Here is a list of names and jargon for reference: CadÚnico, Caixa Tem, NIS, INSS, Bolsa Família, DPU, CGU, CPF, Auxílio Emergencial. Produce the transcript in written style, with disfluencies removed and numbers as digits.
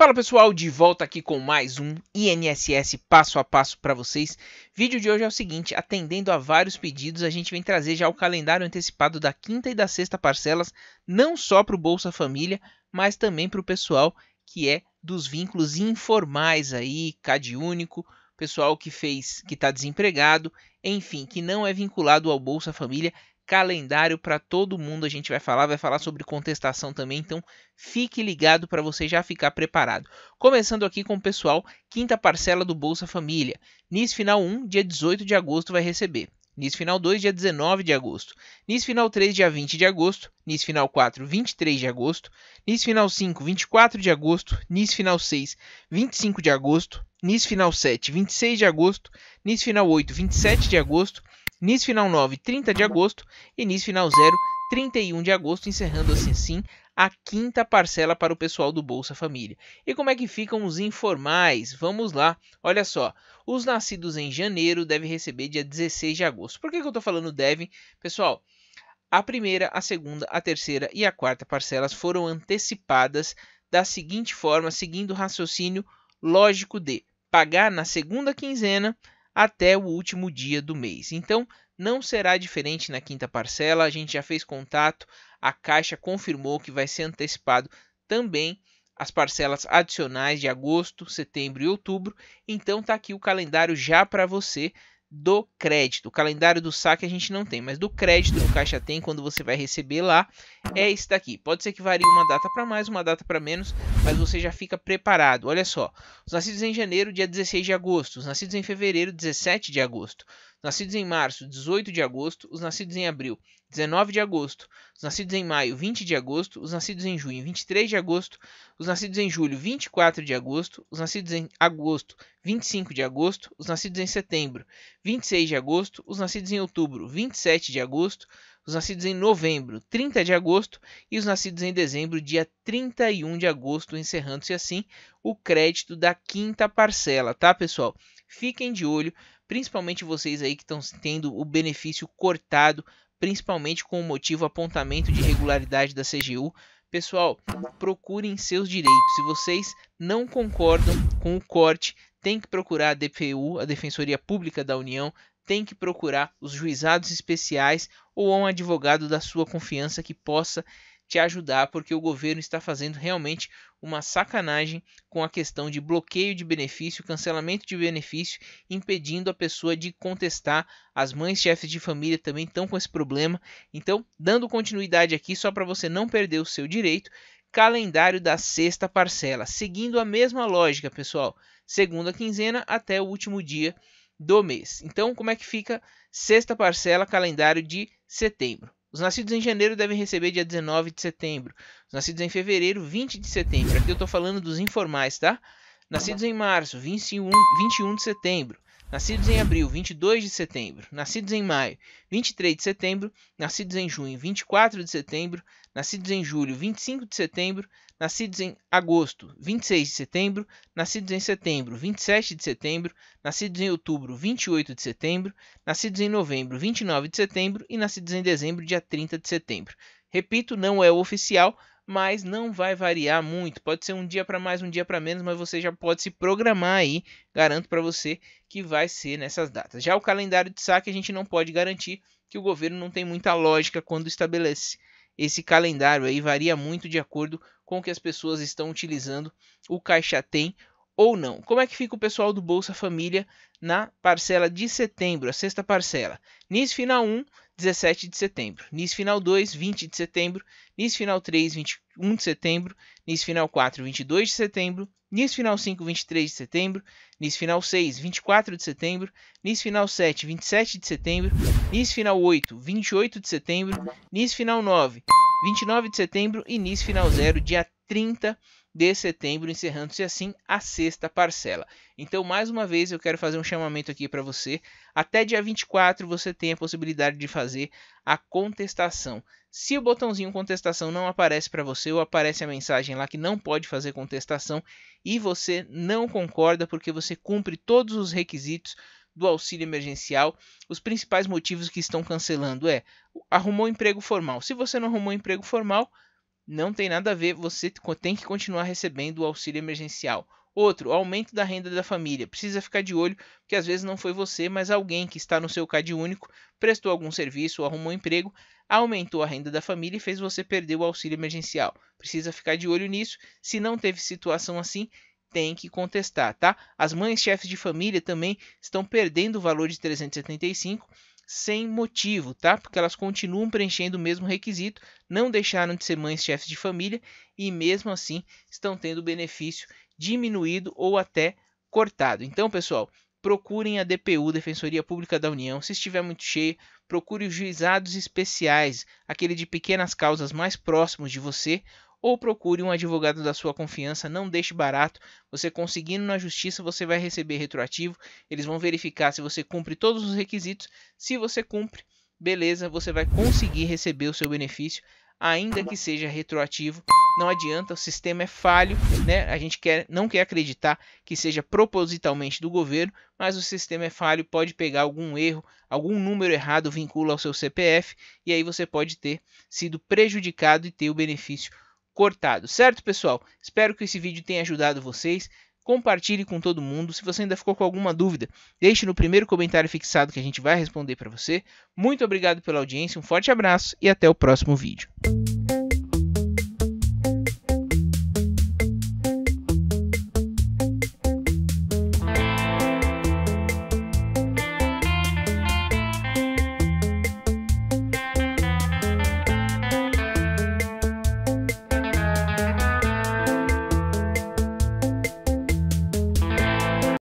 Fala pessoal, de volta aqui com mais um INSS passo a passo para vocês. Vídeo de hoje é o seguinte: atendendo a vários pedidos, a gente vem trazer já o calendário antecipado da quinta e da sexta parcelas, não só para o Bolsa Família, mas também para o pessoal que é dos vínculos informais aí, CadÚnico, pessoal que está desempregado, enfim, que não é vinculado ao Bolsa Família. Calendário para todo mundo, a gente vai falar sobre contestação também, então fique ligado para você já ficar preparado. Começando aqui com o pessoal, quinta parcela do Bolsa Família. NIS final 1, dia 18 de agosto vai receber. NIS final 2, dia 19 de agosto. NIS final 3, dia 20 de agosto. NIS final 4, 23 de agosto. NIS final 5, 24 de agosto. NIS final 6, 25 de agosto. NIS final 7, 26 de agosto. NIS final 8, 27 de agosto. NIS final 9, 30 de agosto e NIS final 0, 31 de agosto, encerrando assim sim a quinta parcela para o pessoal do Bolsa Família. E como é que ficam os informais? Vamos lá, olha só, os nascidos em janeiro devem receber dia 16 de agosto. Por que eu estou falando devem? Pessoal, a primeira, a segunda, a terceira e a quarta parcelas foram antecipadas da seguinte forma, seguindo o raciocínio lógico de pagar na segunda quinzena, até o último dia do mês. Então, não será diferente na quinta parcela, a gente já fez contato, a Caixa confirmou que vai ser antecipado também as parcelas adicionais de agosto, setembro e outubro. Então, está aqui o calendário já para você do crédito. O calendário do saque a gente não tem, mas do crédito no Caixa Tem, quando você vai receber lá, é esse daqui. Pode ser que varie uma data para mais, uma data para menos, mas você já fica preparado. Olha só, os nascidos em janeiro, dia 16 de agosto. Os nascidos em fevereiro, 17 de agosto. Os nascidos em março, 18 de agosto. Os nascidos em abril, 19 de agosto. Os nascidos em maio, 20 de agosto. Os nascidos em junho, 23 de agosto. Os nascidos em julho, 24 de agosto. Os nascidos em agosto, 25 de agosto. Os nascidos em setembro, 26 de agosto. Os nascidos em outubro, 27 de agosto. Os nascidos em novembro, 30 de agosto, e os nascidos em dezembro, dia 31 de agosto, encerrando-se assim o crédito da quinta parcela, tá, pessoal? Fiquem de olho, principalmente vocês aí que estão tendo o benefício cortado, principalmente com o motivo apontamento de irregularidade da CGU. Pessoal, procurem seus direitos. Se vocês não concordam com o corte, tem que procurar a DPU, a Defensoria Pública da União, tem que procurar os juizados especiais ou um advogado da sua confiança que possa te ajudar, porque o governo está fazendo realmente uma sacanagem com a questão de bloqueio de benefício, cancelamento de benefício, impedindo a pessoa de contestar. As mães chefes de família também estão com esse problema. Então, dando continuidade aqui, só para você não perder o seu direito, calendário da sexta parcela, seguindo a mesma lógica, pessoal, segunda quinzena até o último dia do mês. Então, como é que fica sexta parcela, calendário de setembro? Os nascidos em janeiro devem receber dia 19 de setembro. Os nascidos em fevereiro, 20 de setembro. Aqui eu estou falando dos informais, tá? Nascidos em março, 21 de setembro. Nascidos em abril, 22 de setembro. Nascidos em maio, 23 de setembro. Nascidos em junho, 24 de setembro. Nascidos em julho, 25 de setembro. Nascidos em agosto, 26 de setembro. Nascidos em setembro, 27 de setembro. Nascidos em outubro, 28 de setembro. Nascidos em novembro, 29 de setembro. E nascidos em dezembro, dia 30 de setembro. Repito, não é oficial, mas não vai variar muito. Pode ser um dia para mais, um dia para menos, mas você já pode se programar aí. Garanto para você que vai ser nessas datas. Já o calendário de saque a gente não pode garantir, que o governo não tem muita lógica quando estabelece esse calendário aí. Varia muito de acordo com que as pessoas estão utilizando o Caixa Tem ou não. Como é que fica o pessoal do Bolsa Família na parcela de setembro, a sexta parcela? NIS final 1, 17 de setembro. NIS final 2, 20 de setembro. NIS final 3, 21 de setembro. NIS final 4, 22 de setembro. NIS final 5, 23 de setembro. NIS final 6, 24 de setembro. NIS final 7, 27 de setembro. NIS final 8, 28 de setembro. NIS final 9, 29 de setembro. E NIS final 0, dia 30 de setembro, encerrando-se assim a sexta parcela. Então, mais uma vez, eu quero fazer um chamamento aqui para você. Até dia 24 você tem a possibilidade de fazer a contestação. Se o botãozinho contestação não aparece para você, ou aparece a mensagem lá que não pode fazer contestação e você não concorda porque você cumpre todos os requisitos do auxílio emergencial, os principais motivos que estão cancelando é: arrumou emprego formal. Se você não arrumou emprego formal, não tem nada a ver, você tem que continuar recebendo o auxílio emergencial. Outro, aumento da renda da família. Precisa ficar de olho, porque às vezes não foi você, mas alguém que está no seu CadÚnico, prestou algum serviço, arrumou um emprego, aumentou a renda da família e fez você perder o auxílio emergencial. Precisa ficar de olho nisso. Se não teve situação assim, tem que contestar, tá? As mães chefes de família também estão perdendo o valor de 375 sem motivo, tá? Porque elas continuam preenchendo o mesmo requisito, não deixaram de ser mães chefes de família e mesmo assim estão tendo benefício diminuído ou até cortado. Então, pessoal, procurem a DPU, Defensoria Pública da União. Se estiver muito cheia, procure os juizados especiais, aquele de pequenas causas mais próximos de você, ou procure um advogado da sua confiança, não deixe barato. Você conseguindo na justiça, você vai receber retroativo, eles vão verificar se você cumpre todos os requisitos. Se você cumpre, beleza, você vai conseguir receber o seu benefício, ainda que seja retroativo. Não adianta, o sistema é falho, né? A gente não quer acreditar que seja propositalmente do governo, mas o sistema é falho, pode pegar algum erro, algum número errado vincula ao seu CPF, e aí você pode ter sido prejudicado e ter o benefício cortado. Certo, pessoal? Espero que esse vídeo tenha ajudado vocês. Compartilhe com todo mundo. Se você ainda ficou com alguma dúvida, deixe no primeiro comentário fixado que a gente vai responder para você. Muito obrigado pela audiência, um forte abraço e até o próximo vídeo.